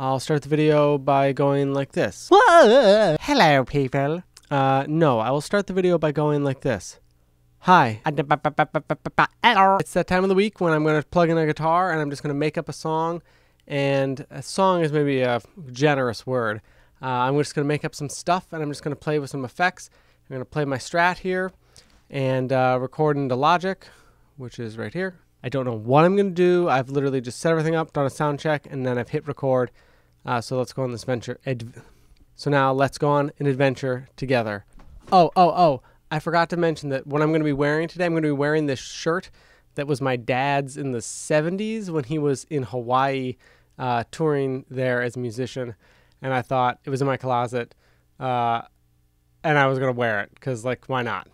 I'll start the video by going like this. Hello, people. No, I will start the video by going like this. Hi. It's that time of the week when I'm going to plug in a guitar and I'm just going to make up a song. And a song is maybe a generous word. I'm just going to make up some stuff and I'm just going to play with some effects. I'm going to play my Strat here and record into Logic, which is right here. I don't know what I'm going to do. I've literally just set everything up, done a sound check, and then I've hit record. So let's go on this venture. So now let's go on an adventure together. Oh. I forgot to mention that what I'm going to be wearing today, I'm going to be wearing this shirt that was my dad's in the 70s when he was in Hawaii touring there as a musician. And I thought it was in my closet and I was going to wear it because, like, why not?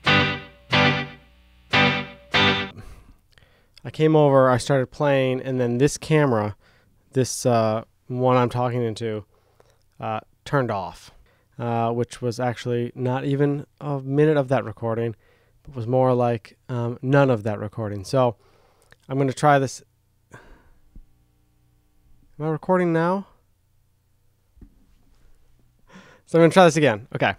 I came over, I started playing, and then this camera, this one I'm talking into, turned off. Which was actually not even a minute of that recording, but was more like none of that recording. So I'm going to try this. Am I recording now? So I'm going to try this again. Okay.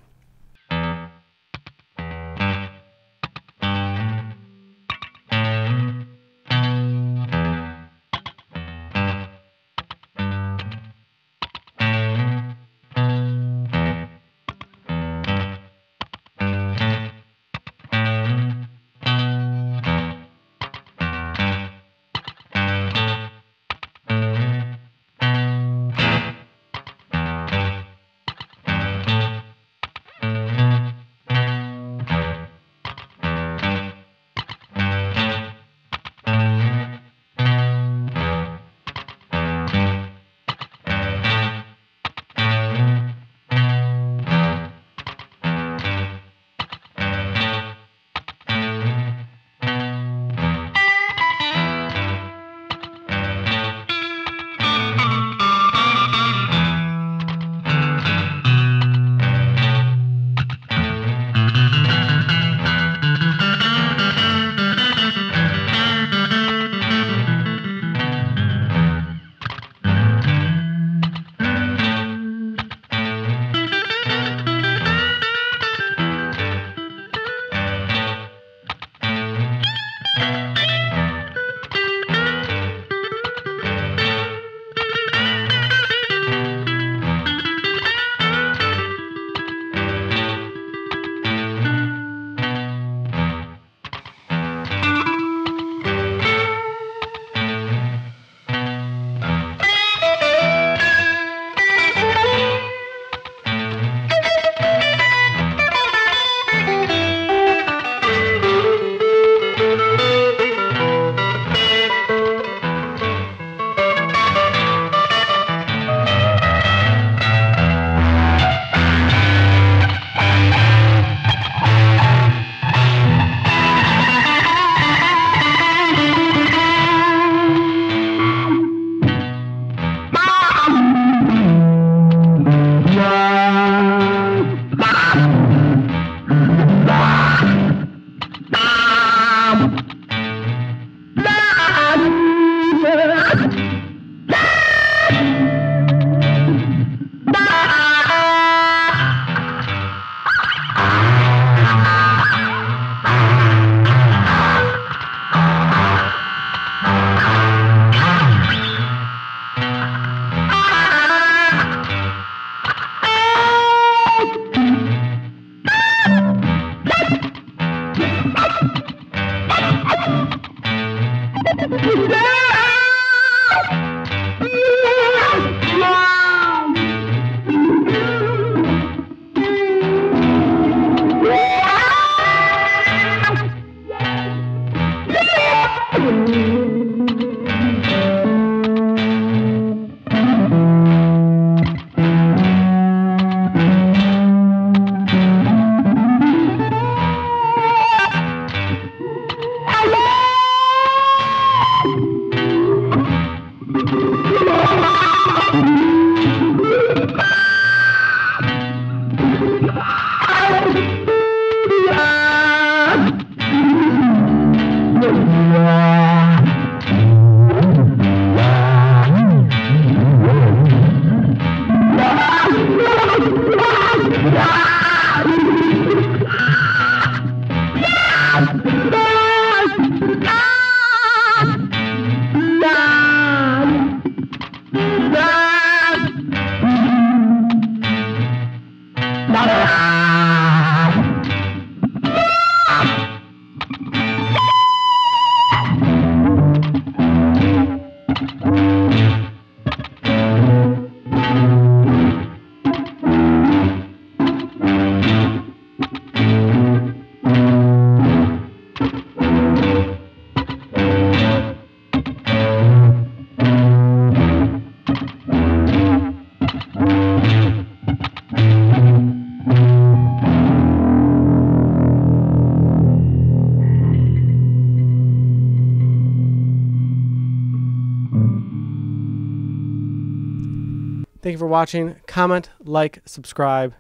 Thank you for watching. Comment, like, subscribe,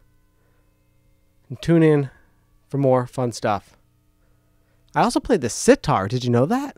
and tune in for more fun stuff. I also played the sitar. Did you know that?